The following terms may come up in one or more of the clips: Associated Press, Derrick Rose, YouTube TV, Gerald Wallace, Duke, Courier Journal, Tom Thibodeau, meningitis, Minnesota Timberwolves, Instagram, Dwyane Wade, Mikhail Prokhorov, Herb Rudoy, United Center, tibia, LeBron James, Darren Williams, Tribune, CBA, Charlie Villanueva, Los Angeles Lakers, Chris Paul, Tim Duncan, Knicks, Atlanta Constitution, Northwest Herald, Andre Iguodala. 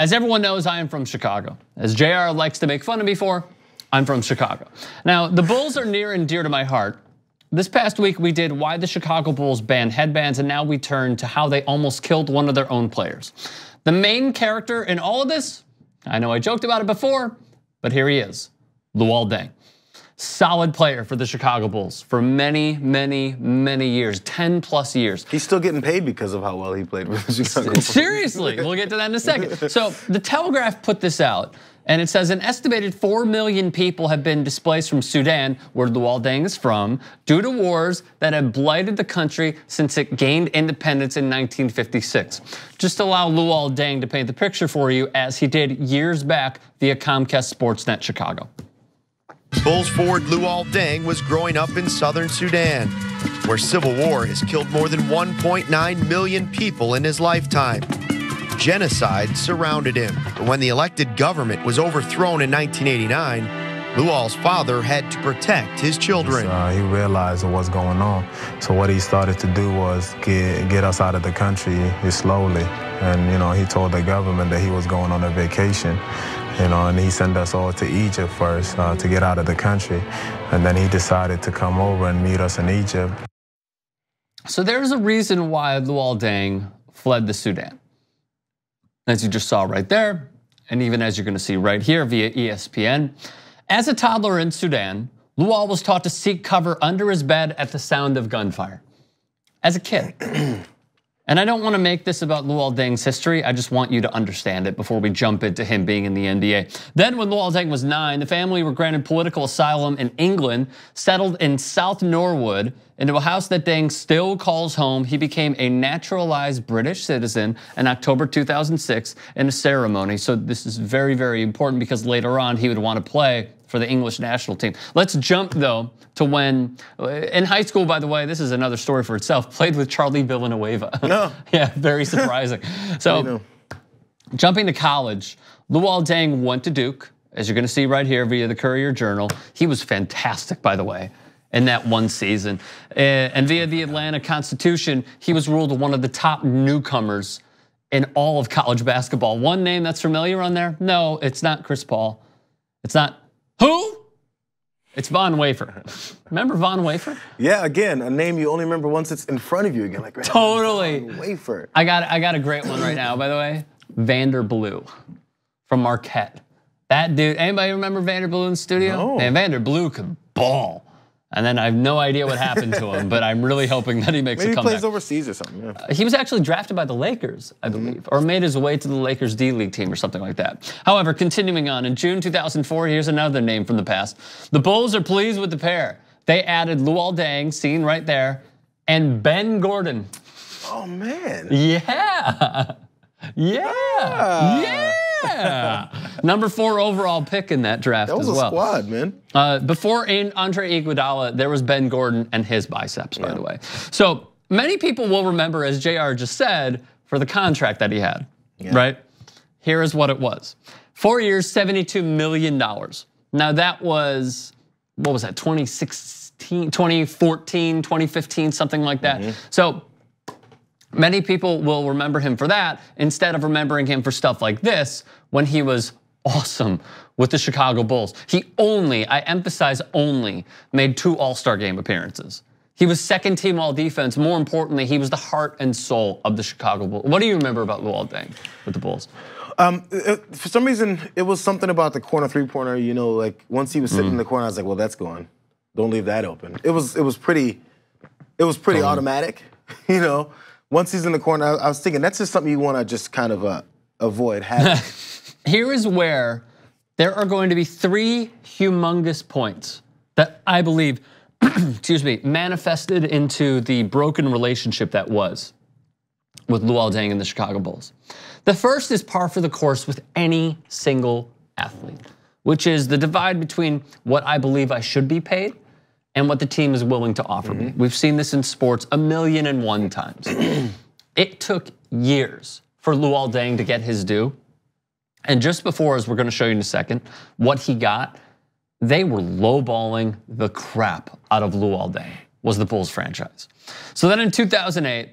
As everyone knows, I am from Chicago. As JR likes to make fun of me for, I'm from Chicago. Now, the Bulls are near and dear to my heart. This past week, we did why the Chicago Bulls banned headbands, and now we turn to how they almost killed one of their own players. The main character in all of this, I know I joked about it before, but here he is, Luol Deng. Solid player for the Chicago Bulls for many, many, many years, 10 plus years. He's still getting paid because of how well he played with the Chicago Bulls. Seriously, we'll get to that in a second. So the Telegraph put this out, and it says an estimated 4 million people have been displaced from Sudan, where Luol Deng is from, due to wars that have blighted the country since it gained independence in 1956. Just allow Luol Deng to paint the picture for you as he did years back via Comcast Sportsnet Chicago. Bulls forward Luol Deng was growing up in southern Sudan, where civil war has killed more than 1.9 million people in his lifetime. Genocide surrounded him, but when the elected government was overthrown in 1989, Luol's father had to protect his children. He realized what's going on, so what he started to do was get us out of the country slowly. And he told the government that he was going on a vacation. And he sent us all to Egypt first to get out of the country. And then he decided to come over and meet us in Egypt. So there's a reason why Luol Deng fled the Sudan, as you just saw right there, and even as you're gonna see right here via ESPN. As a toddler in Sudan, Luol was taught to seek cover under his bed at the sound of gunfire, as a kid. And I don't want to make this about Luol Deng's history. I just want you to understand it before we jump into him being in the NBA. Then when Luol Deng was 9, the family were granted political asylum in England, settled in South Norwood, into a house that Deng still calls home. He became a naturalized British citizen in October 2006 in a ceremony. So this is very, very important because later on he would want to play for the English national team. Let's jump though to when, in high school, by the way, this is another story for itself, played with Charlie Villanueva. No. Yeah, very surprising. So jumping to college, Luol Deng went to Duke, as you're gonna see right here via the Courier Journal. He was fantastic, by the way, in that one season. And via the Atlanta Constitution, he was ruled one of the top newcomers in all of college basketball. One name that's familiar on there? No, it's not Chris Paul. It's not. Who? It's Von Wafer. Remember Von Wafer? Yeah, again, a name you only remember once it's in front of you again. Like, right, totally. Von Wafer. I got a great one right now, by the way. Vander Blue from Marquette. That dude, anybody remember Vander Blue in the studio? No. Man, Vander Blue could ball. And then I have no idea what happened to him, but I'm really hoping that he makes a comeback. Maybe he plays overseas or something. Yeah. He was actually drafted by the Lakers, I believe, or made his way to the Lakers D-League team or something like that. However, continuing on, in June 2004, here's another name from the past. The Bulls are pleased with the pair. They added Luol Deng, seen right there, and Ben Gordon. Oh, man. Yeah. Yeah. Yeah. Yeah. Number 4 overall pick in that draft as well. That was a squad, man. Before Andre Iguodala, there was Ben Gordon and his biceps, by the way. So many people will remember, as JR just said, for the contract that he had, right? Here is what it was. 4 years, $72 million. Now that was, what was that, 2016, 2014, 2015, something like that. So many people will remember him for that instead of remembering him for stuff like this when he was awesome with the Chicago Bulls. He only, I emphasize only, made 2 All-Star Game appearances. He was second team All-Defense. More importantly, he was the heart and soul of the Chicago Bulls. What do you remember about Luol Deng with the Bulls? For some reason, it was something about the corner three-pointer. You know, like once he was sitting in the corner, I was like, well, that's gone. Don't leave that open. It was pretty automatic, you know. Once he's in the corner, I was thinking that's just something you want to just kind of avoid having. Here is where there are going to be 3 humongous points that I believe, excuse me, manifested into the broken relationship that was with Luol Deng and the Chicago Bulls. The first is par for the course with any single athlete, which is the divide between what I believe I should be paid and what the team is willing to offer me. We've seen this in sports 1,000,001 times. It took years for Luol Deng to get his due. And just before, as we're gonna show you in a second, what he got, they were lowballing the crap out of Luol Deng, was the Bulls franchise. So then in 2008,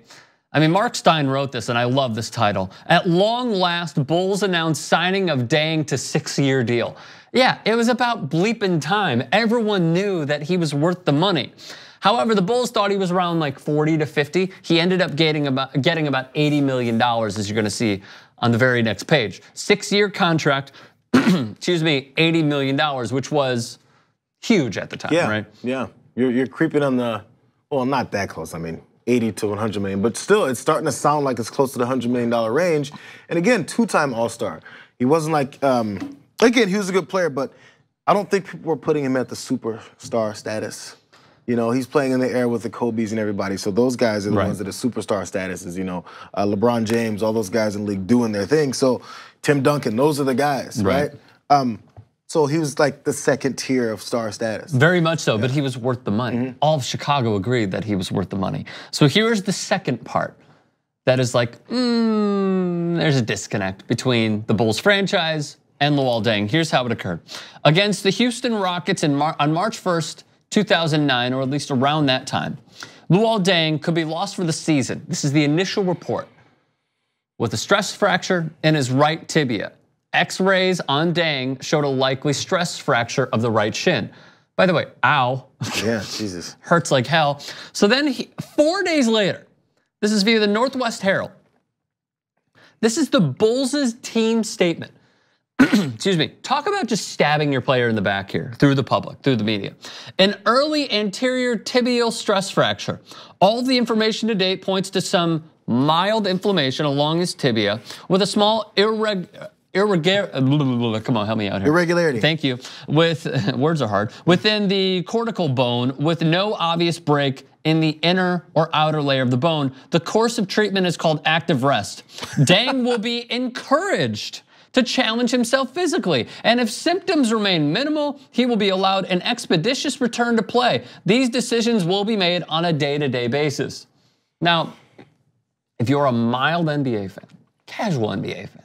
I mean, Mark Stein wrote this, and I love this title. At long last, Bulls announced signing of Deng to 6-year deal. Yeah, it was about bleeping time. Everyone knew that he was worth the money. However, the Bulls thought he was around like 40 to 50. He ended up getting about $80 million, as you're gonna see on the very next page. 6-year contract, excuse me, $80 million, which was huge at the time, yeah, right? Yeah, you're creeping on the, well, not that close, I mean, 80 to 100 million, but still, it's starting to sound like it's close to the $100 million range. And again, 2-time All-Star. He wasn't like, again, he was a good player, but I don't think people were putting him at the superstar status. You know, he's playing in the air with the Kobes and everybody. So those guys are the ones that are superstar statuses, you know. LeBron James, all those guys in the league doing their thing. So Tim Duncan, those are the guys, right? So he was like the second tier of star status. Very much so, but he was worth the money. All of Chicago agreed that he was worth the money. So here's the second part that is like, there's a disconnect between the Bulls franchise and Luol Deng. Here's how it occurred. Against the Houston Rockets on March 1st, 2009, or at least around that time, Luol Deng could be lost for the season. This is the initial report, with a stress fracture in his right tibia. X-rays on Deng showed a likely stress fracture of the right shin. By the way, ow. Yeah, Jesus. Hurts like hell. So then 4 days later, this is via the Northwest Herald. This is the Bulls' team statement. Excuse me, talk about just stabbing your player in the back here, through the public, through the media. An early anterior tibial stress fracture. All the information to date points to some mild inflammation along his tibia with a small irregularity. Thank you. With, words are hard. Within the cortical bone with no obvious break in the inner or outer layer of the bone. The course of treatment is called active rest. Deng will be encouraged to challenge himself physically. And if symptoms remain minimal, he will be allowed an expeditious return to play. These decisions will be made on a day-to-day basis. Now, if you're a mild NBA fan, casual NBA fan,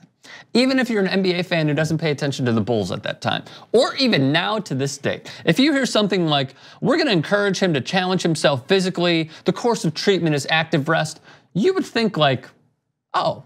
even if you're an NBA fan who doesn't pay attention to the Bulls at that time, or even now to this date, if you hear something like, we're gonna encourage him to challenge himself physically, the course of treatment is active rest, you would think like, oh,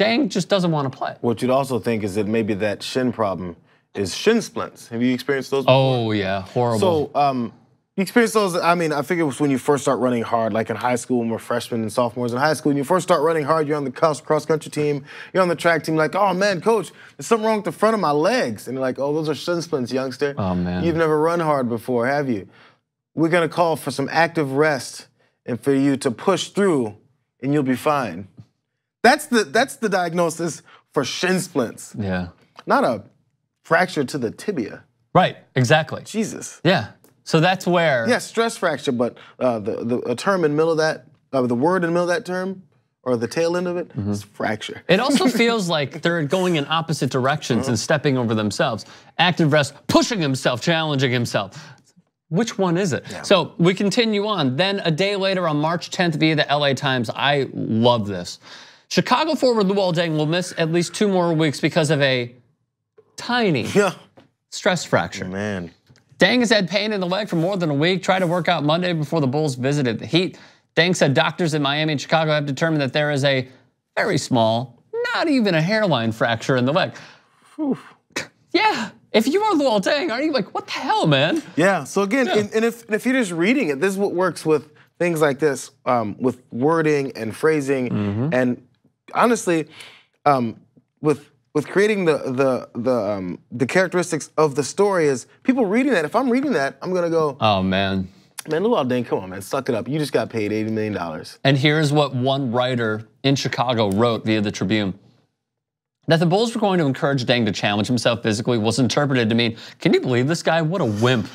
Deng just doesn't want to play. What you'd also think is that maybe that shin problem is shin splints. Have you experienced those before? Oh yeah, horrible. So you experience those, I mean, I figure it was when you first start running hard, like in high school when we're freshmen and sophomores in high school, when you first start running hard, you're on the cross-country team, you're on the track team, like, oh man, coach, there's something wrong with the front of my legs. And you're like, oh, those are shin splints, youngster. Oh man. You've never run hard before, have you? We're gonna call for some active rest and for you to push through and you'll be fine. That's the diagnosis for shin splints. Yeah. Not a fracture to the tibia. Right, exactly. Jesus. Yeah, so that's where. Yeah, stress fracture, but the term in the middle of that, the word in the middle of that term, or the tail end of it, is fracture. It also feels like they're going in opposite directions and stepping over themselves. Active rest, pushing himself, challenging himself. Which one is it? Yeah. So we continue on. Then a day later on March 10th via the LA Times, I love this. Chicago forward Luol Deng will miss at least 2 more weeks because of a tiny stress fracture. Man. Deng has had pain in the leg for more than a week. Tried to work out Monday before the Bulls visited the Heat. Deng said doctors in Miami and Chicago have determined that there is a very small, not even a hairline fracture in the leg. Whew. Yeah, if you are Luol Deng, aren't you like, what the hell, man? Yeah, so again, and if you're just reading it, this is what works with things like this, with wording and phrasing and honestly, with creating the characteristics of the story is people reading that. If I'm reading that, I'm gonna go, oh man, Luol Deng, come on, man, suck it up. You just got paid $80 million. And here's what one writer in Chicago wrote via the Tribune: that the Bulls were going to encourage Deng to challenge himself physically was interpreted to mean, can you believe this guy? What a wimp,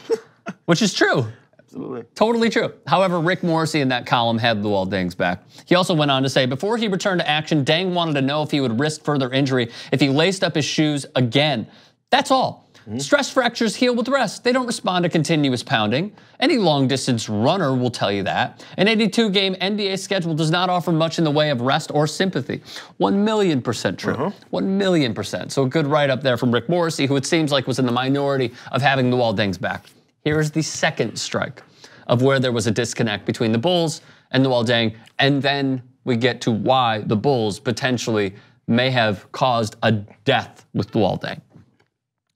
which is true. Absolutely. Totally true. However, Rick Morrissey in that column had Luol Deng's back. He also went on to say, before he returned to action, Deng wanted to know if he would risk further injury if he laced up his shoes again. That's all. Stress fractures heal with rest. They don't respond to continuous pounding. Any long distance runner will tell you that. An 82-game NBA schedule does not offer much in the way of rest or sympathy. 1,000,000% true, 1,000,000%. So a good write up there from Rick Morrissey, who it seems like was in the minority of having Luol Deng's back. Here is the second strike of where there was a disconnect between the Bulls and Luol Deng, and then we get to why the Bulls potentially may have caused a death with Luol Deng.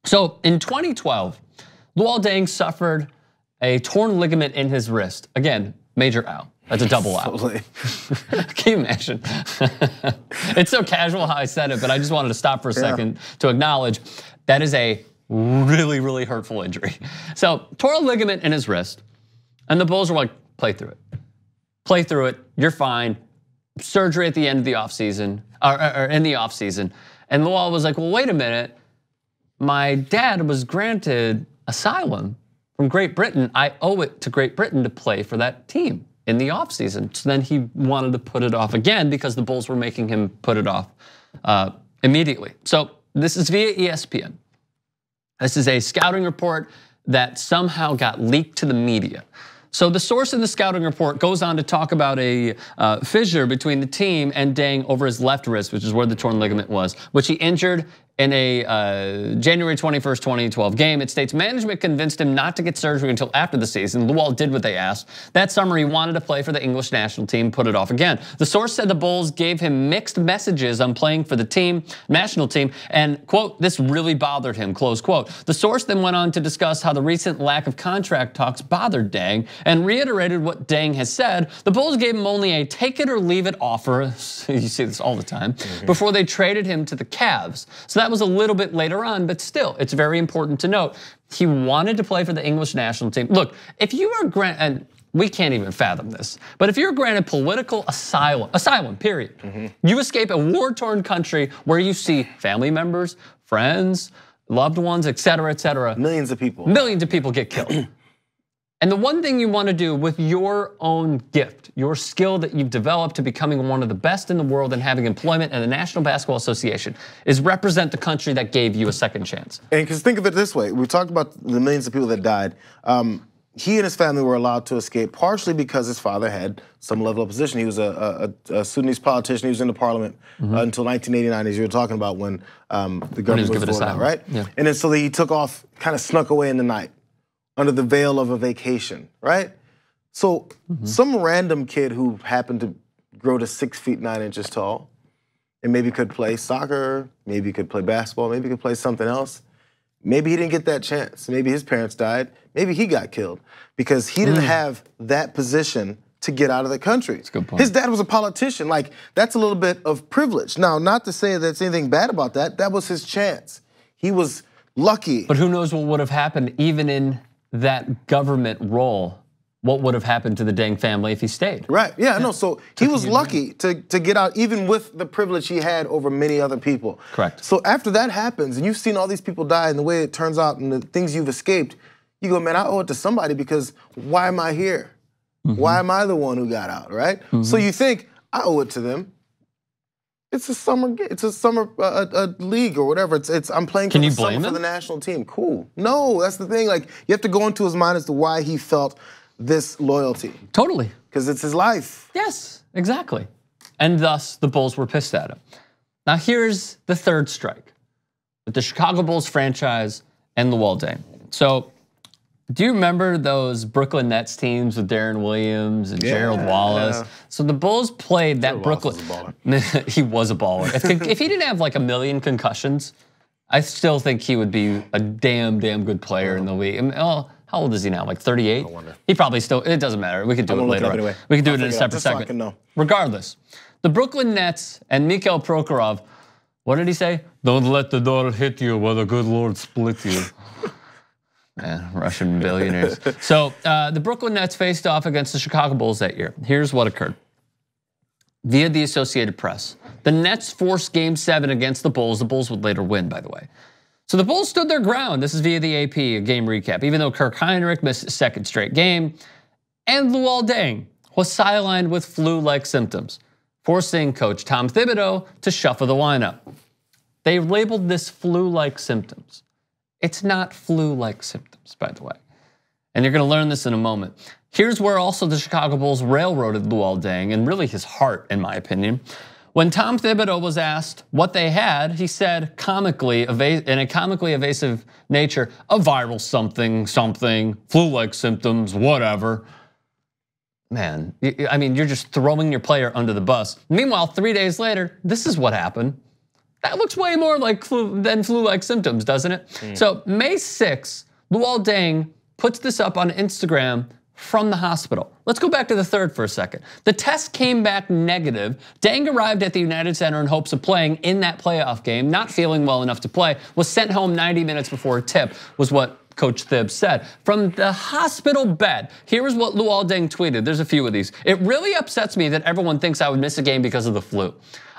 So in 2012, Luol Deng suffered a torn ligament in his wrist. Again, major ow. That's a double ow. Totally. Can you imagine? It's so casual how I said it, but I just wanted to stop for a second to acknowledge that is a really, really hurtful injury. So tore a ligament in his wrist, and the Bulls were like, play through it. Play through it, you're fine. Surgery at the end of the offseason, or in the offseason. And Luol was like, well, wait a minute. My dad was granted asylum from Great Britain. I owe it to Great Britain to play for that team in the offseason. So then he wanted to put it off again because the Bulls were making him put it off immediately. So this is via ESPN. This is a scouting report that somehow got leaked to the media. So the source in the scouting report goes on to talk about a fissure between the team and Deng over his left wrist, which is where the torn ligament was, which he injured in a January 21st, 2012 game. It states management convinced him not to get surgery until after the season. Luol did what they asked. That summer, he wanted to play for the English national team, put it off again. The source said the Bulls gave him mixed messages on playing for the team, national team, and quote, this really bothered him, close quote. The source then went on to discuss how the recent lack of contract talks bothered Deng and reiterated what Deng has said. The Bulls gave him only a take it or leave it offer, you see this all the time, before they traded him to the Cavs. So that was a little bit later on, but still, it's very important to note. He wanted to play for the English national team. Look, if you are granted, and we can't even fathom this, but if you're granted political asylum, period, you escape a war-torn country where you see family members, friends, loved ones, et cetera, millions of people. Millions of people get killed. And the one thing you want to do with your own gift, your skill that you've developed to becoming one of the best in the world and having employment in the National Basketball Association is represent the country that gave you a second chance. And because think of it this way, we talked about the millions of people that died. He and his family were allowed to escape partially because his father had some level of position. He was a Sudanese politician. He was in the parliament until 1989, as you were talking about, when the government was going out, right? Yeah. And then so he took off, kind of snuck away in the night, under the veil of a vacation, right? So some random kid who happened to grow to 6 feet 9 inches tall and maybe could play soccer, maybe could play basketball, maybe could play something else. Maybe he didn't get that chance. Maybe his parents died. Maybe he got killed because he didn't have that position to get out of the country. That's a good point. His dad was a politician. Like, that's a little bit of privilege. Now, not to say that's anything bad about that. That was his chance. He was lucky. But who knows what would have happened even in that government role, what would have happened to the Deng family if he stayed? Right, yeah, no, so he was lucky to get out even with the privilege he had over many other people. Correct. So after that happens, and you've seen all these people die and the way it turns out and the things you've escaped, you go, man, I owe it to somebody because why am I here? Why am I the one who got out, right? So you think, I owe it to them. It's a league or whatever. I'm playing for the national team. Cool. No, that's the thing. Like, you have to go into his mind as to why he felt this loyalty. Totally. Because it's his life. Yes, exactly. And thus, the Bulls were pissed at him. Now, here's the third strike with the Chicago Bulls franchise and Luol Deng. So, do you remember those Brooklyn Nets teams with Darren Williams and Gerald Wallace? Yeah. So the Bulls played that Brooklyn. He was a baller. If he didn't have like a million concussions, I still think he would be a damn good player in the league. I mean, how old is he now? Like 38? I wonder. He probably still. It doesn't matter. We could do it later. Anyway. We could do it in a separate segment. Regardless, the Brooklyn Nets and Mikhail Prokhorov. What did he say? Don't let the door hit you, while the good Lord split you. Russian billionaires. So the Brooklyn Nets faced off against the Chicago Bulls that year. Here's what occurred. Via the Associated Press, the Nets forced Game 7 against the Bulls. The Bulls would later win, by the way. So the Bulls stood their ground. This is via the AP, a game recap. Even though Kirk Heinrich missed his second straight game, and Luol Deng was sidelined with flu-like symptoms, forcing coach Tom Thibodeau to shuffle the lineup. They labeled this flu-like symptoms. It's not flu-like symptoms, by the way. And you're gonna learn this in a moment. Here's where also the Chicago Bulls railroaded Luol Deng, and really his heart, in my opinion. When Tom Thibodeau was asked what they had, he said comically, in a comically evasive nature, a viral something, flu-like symptoms, whatever. Man, I mean, you're just throwing your player under the bus. Meanwhile, 3 days later, this is what happened. That looks way more like flu than flu-like symptoms, doesn't it? So May 6, Luol Deng puts this up on Instagram from the hospital. Let's go back to the third for a second. The test came back negative. Deng arrived at the United Center in hopes of playing in that playoff game, not feeling well enough to play, was sent home 90 minutes before tip, was what Coach Thib said. From the hospital bed, here is what Luol Deng tweeted. There's a few of these. It really upsets me that everyone thinks I would miss a game because of the flu.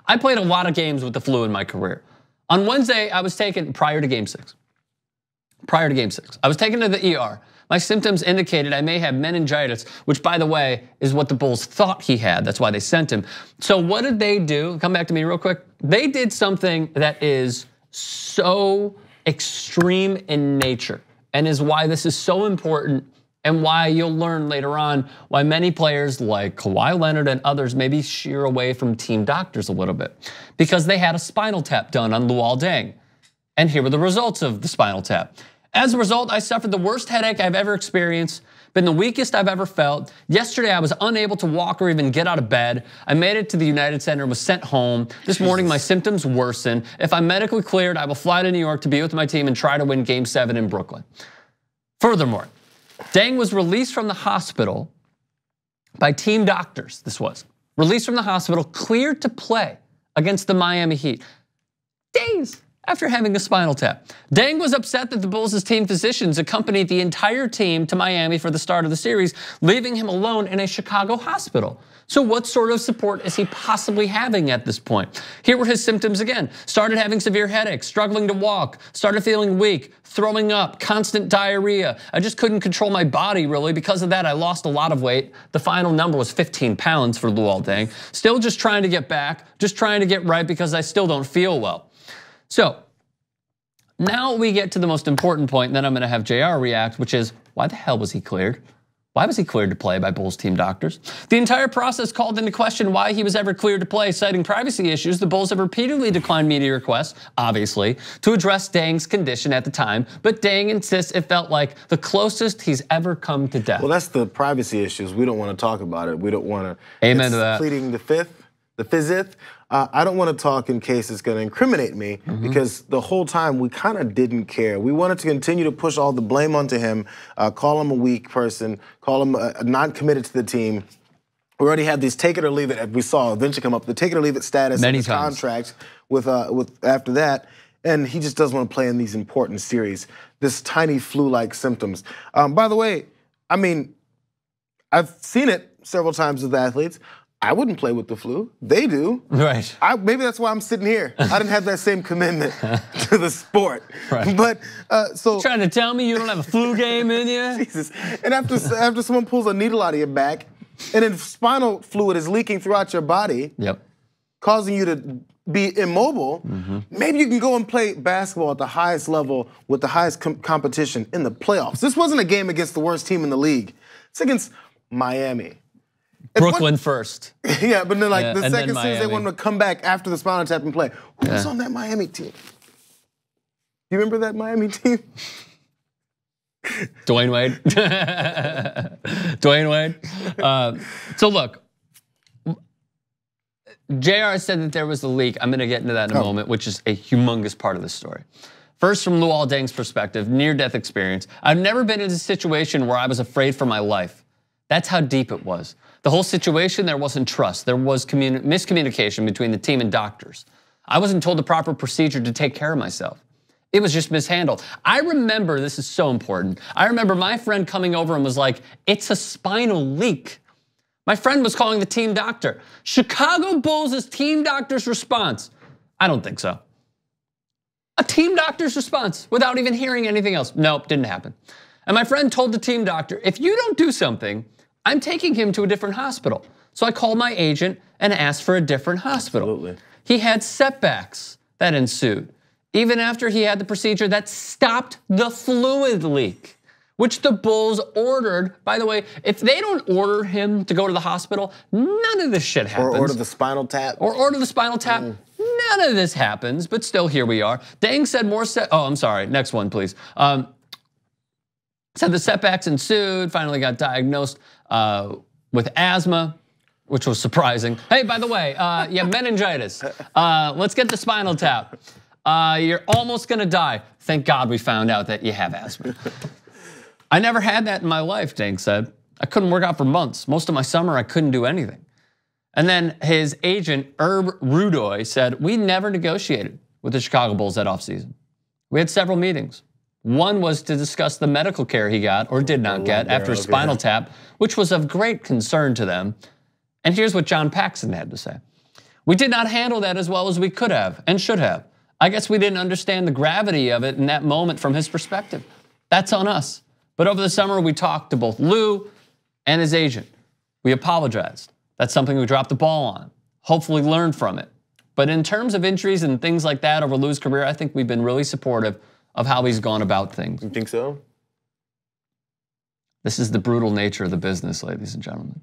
I played a lot of games with the flu in my career. On Wednesday, I was taken prior to game six. I was taken to the ER. My symptoms indicated I may have meningitis, which by the way, is what the Bulls thought he had. That's why they sent him. So what did they do? Come back to me real quick. They did something that is so extreme in nature, and is why this is so important and why you'll learn later on why many players like Kawhi Leonard and others maybe sheer away from team doctors a little bit, because they had a spinal tap done on Luol Deng. And here were the results of the spinal tap. As a result, I suffered the worst headache I've ever experienced, been the weakest I've ever felt. Yesterday, I was unable to walk or even get out of bed. I made it to the United Center and was sent home. This morning, my symptoms worsened. If I'm medically cleared, I will fly to New York to be with my team and try to win game 7 in Brooklyn. Furthermore, Deng was released from the hospital by team doctors, cleared to play against the Miami Heat. Days after having a spinal tap. Deng was upset that the Bulls' team physicians accompanied the entire team to Miami for the start of the series, leaving him alone in a Chicago hospital. So what sort of support is he possibly having at this point? Here were his symptoms again. Started having severe headaches, struggling to walk, started feeling weak, throwing up, constant diarrhea. I just couldn't control my body really. Because of that, I lost a lot of weight. The final number was 15 pounds for Luol Deng. Still just trying to get back, just trying to get right because I still don't feel well. So now we get to the most important point, and then I'm gonna have JR react, which is why the hell was he cleared? Why was he cleared to play by Bulls team doctors? The entire process called into question why he was ever cleared to play, citing privacy issues. The Bulls have repeatedly declined media requests, obviously, to address Deng's condition at the time, but Deng insists it felt like the closest he's ever come to death. Well, that's the privacy issues. We don't wanna talk about it. We don't wanna, amen to that. Pleading the fifth, the physith. I don't want to talk in case it's going to incriminate me, because the whole time we kind of didn't care. We wanted to continue to push all the blame onto him, call him a weak person, call him not committed to the team. We already had these take it or leave it, we saw eventually come up, the take it or leave it status in his contracts with after that. And he just doesn't want to play in these important series, this tiny flu-like symptoms. By the way, I mean, I've seen it several times with athletes. I wouldn't play with the flu. They do. Right. Maybe that's why I'm sitting here. I didn't have that same commitment to the sport. Right. But so you're trying to tell me you don't have a flu game in you? Jesus. And after someone pulls a needle out of your back, and then spinal fluid is leaking throughout your body, causing you to be immobile. Maybe you can go and play basketball at the highest level with the highest competition in the playoffs. This wasn't a game against the worst team in the league. It's against Miami. Brooklyn first. Yeah, but then like the second series they wanted to come back after the spinal tap and play. Who was on that Miami team? You remember that Miami team? Dwyane Wade. Dwyane Wade. So look, JR said that there was a leak. I'm gonna get into that in a moment, which is a humongous part of the story. First, from Luol Deng's perspective, near-death experience. I've never been in a situation where I was afraid for my life. That's how deep it was. The whole situation, there wasn't trust. There was miscommunication between the team and doctors. I wasn't told the proper procedure to take care of myself. It was just mishandled. I remember, this is so important. I remember my friend coming over and was like, it's a spinal leak. My friend was calling the team doctor. Chicago Bulls' team doctor's response, I don't think so. A team doctor's response without even hearing anything else. Nope, didn't happen. And my friend told the team doctor, if you don't do something, I'm taking him to a different hospital. So I called my agent and asked for a different hospital. Absolutely. He had setbacks that ensued. Even after he had the procedure that stopped the fluid leak, which the Bulls ordered. By the way, if they don't order him to go to the hospital, none of this shit happens. Or order the spinal tap. None of this happens, but still here we are. Deng said more oh, I'm sorry, next one, please. Said the setbacks ensued, finally got diagnosed with asthma, which was surprising. Hey, by the way, you have meningitis. Let's get the spinal tap. You're almost gonna die. Thank God we found out that you have asthma. I never had that in my life, Deng said. I couldn't work out for months. Most of my summer, I couldn't do anything. And then his agent, Herb Rudoy, said, we never negotiated with the Chicago Bulls that offseason. We had several meetings. One was to discuss the medical care he got or did not get after a spinal tap, which was of great concern to them. And here's what John Paxson had to say. We did not handle that as well as we could have and should have. I guess we didn't understand the gravity of it in that moment from his perspective. That's on us. But over the summer, we talked to both Lou and his agent. We apologized. That's something we dropped the ball on. Hopefully learned from it. But in terms of injuries and things like that over Lou's career, I think we've been really supportive of how he's gone about things. You think so? This is the brutal nature of the business, ladies and gentlemen.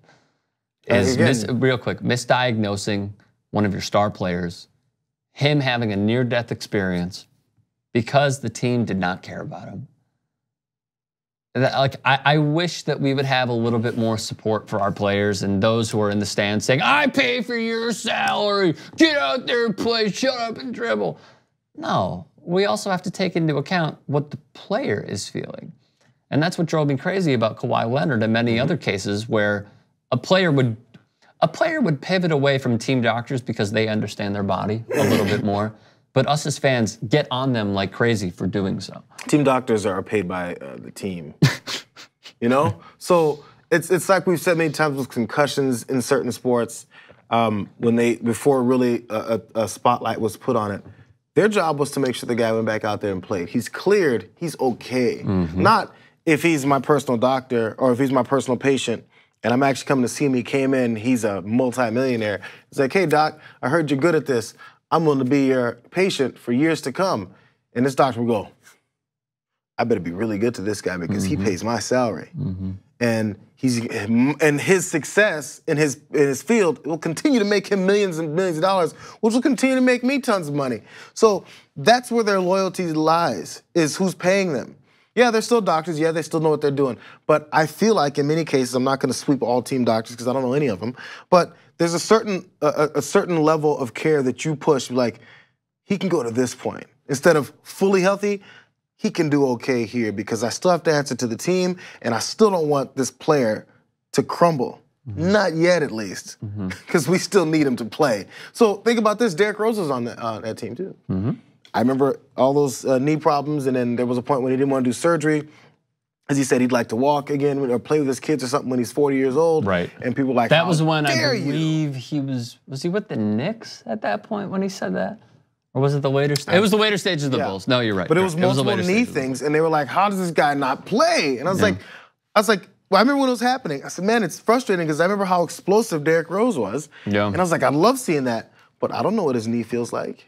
Is real quick, misdiagnosing one of your star players, him having a near-death experience because the team did not care about him. Like, I wish that we would have a little bit more support for our players and those who are in the stands saying, I pay for your salary, get out there and play, shut up and dribble. No, we also have to take into account what the player is feeling. And that's what drove me crazy about Kawhi Leonard and many other cases where a player would pivot away from team doctors because they understand their body a little bit more. But us as fans get on them like crazy for doing so. Team doctors are paid by the team, you know? So it's like we've said many times with concussions in certain sports, before really a spotlight was put on it, their job was to make sure the guy went back out there and played. He's cleared, he's okay. Mm-hmm. Not if he's my personal doctor or if he's my personal patient, and I'm actually coming to see him, he came in, he's a multimillionaire. He's like, hey doc, I heard you're good at this. I'm going to be your patient for years to come. And this doctor will go, I better be really good to this guy because he pays my salary. And his success in his field will continue to make him millions and millions of dollars, which will continue to make me tons of money. So that's where their loyalty lies, is who's paying them. Yeah, they're still doctors. Yeah, they still know what they're doing. But I feel like in many cases, I'm not going to sweep all team doctors because I don't know any of them. But there's a certain level of care that you push, like he can go to this point. Instead of fully healthy, he can do okay here because I still have to answer to the team and I still don't want this player to crumble. Not yet, at least, because we still need him to play. So think about this. Derrick Rose was on that team too. I remember all those knee problems, and then there was a point when he didn't want to do surgery. As he said, he'd like to walk again or play with his kids or something when he's 40 years old. Right. And people were like, that was when I believe he was he with the Knicks at that point when he said that? Or was it the later stage? It was the later stages of the Bulls. No, you're right. But it was multiple knee things, and they were like, how does this guy not play? And I was like, well, I remember when it was happening. I said, man, it's frustrating because I remember how explosive Derrick Rose was. Yeah. And I was like, I love seeing that, but I don't know what his knee feels like.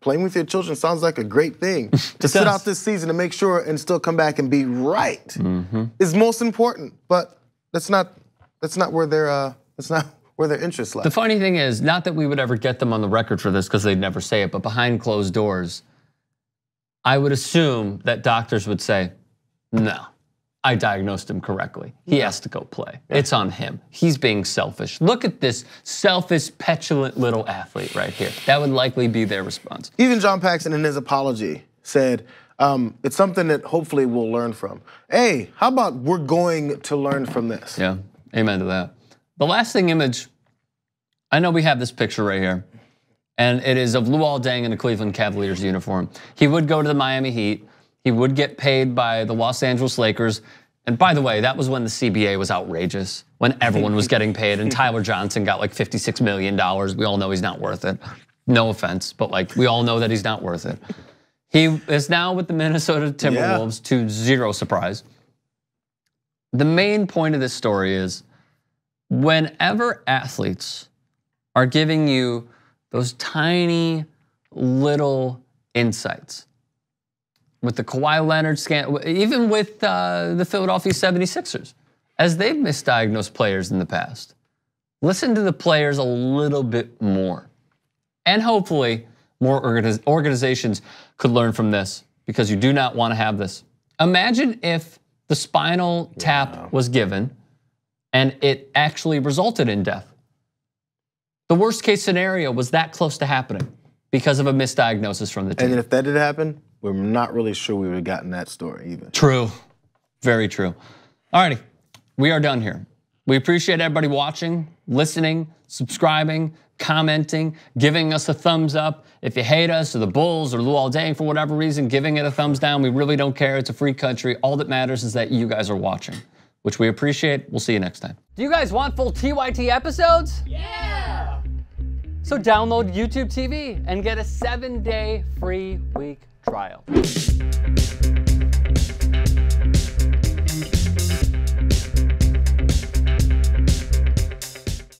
Playing with your children sounds like a great thing. To sit out this season to make sure and still come back and be right is most important. But that's not where their interests lie. The funny thing is, not that we would ever get them on the record for this because they'd never say it, but behind closed doors, I would assume that doctors would say, no, I diagnosed him correctly. He has to go play. Yeah. It's on him. He's being selfish. Look at this selfish, petulant little athlete right here. That would likely be their response. Even John Paxson in his apology said, it's something that hopefully we'll learn from. Hey, how about we're going to learn from this? Yeah, amen to that. The last thing, Image, I know we have this picture right here, and it is of Luol Deng in a Cleveland Cavaliers uniform. He would go to the Miami Heat. He would get paid by the Los Angeles Lakers. And by the way, that was when the CBA was outrageous, when everyone was getting paid and Tyler Johnson got like $56 million. We all know he's not worth it. No offense, but like we all know that he's not worth it. He is now with the Minnesota Timberwolves to zero surprise. The main point of this story is whenever athletes are giving you those tiny little insights, with the Kawhi Leonard scandal, even with the Philadelphia 76ers, as they've misdiagnosed players in the past. Listen to the players a little bit more. And hopefully more organizations could learn from this because you do not want to have this. Imagine if the spinal tap was given and it actually resulted in death. The worst case scenario was that close to happening because of a misdiagnosis from the team. And if that did happen, we're not really sure we would have gotten that story either. True, very true. Alrighty, we are done here. We appreciate everybody watching, listening, subscribing, commenting, giving us a thumbs up. If you hate us or the Bulls or Luol Deng for whatever reason, giving it a thumbs down, we really don't care. It's a free country. All that matters is that you guys are watching, which we appreciate. We'll see you next time. Do you guys want full TYT episodes? Yeah! So download YouTube TV and get a 7-day free week trial.